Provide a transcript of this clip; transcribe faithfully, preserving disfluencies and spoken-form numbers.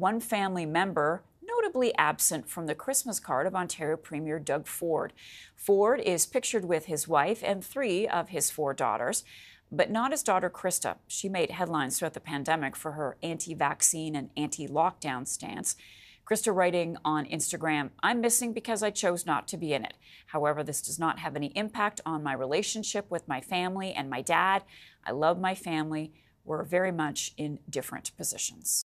one family member notably absent from the Christmas card of Ontario Premier Doug Ford. Ford is pictured with his wife and three of his four daughters, but not his daughter Krista. She made headlines throughout the pandemic for her anti-vaccine and anti-lockdown stance. Krista writing on Instagram, "I'm missing because I chose not to be in it. However, this does not have any impact on my relationship with my family and my dad. I love my family. We're very much in different positions."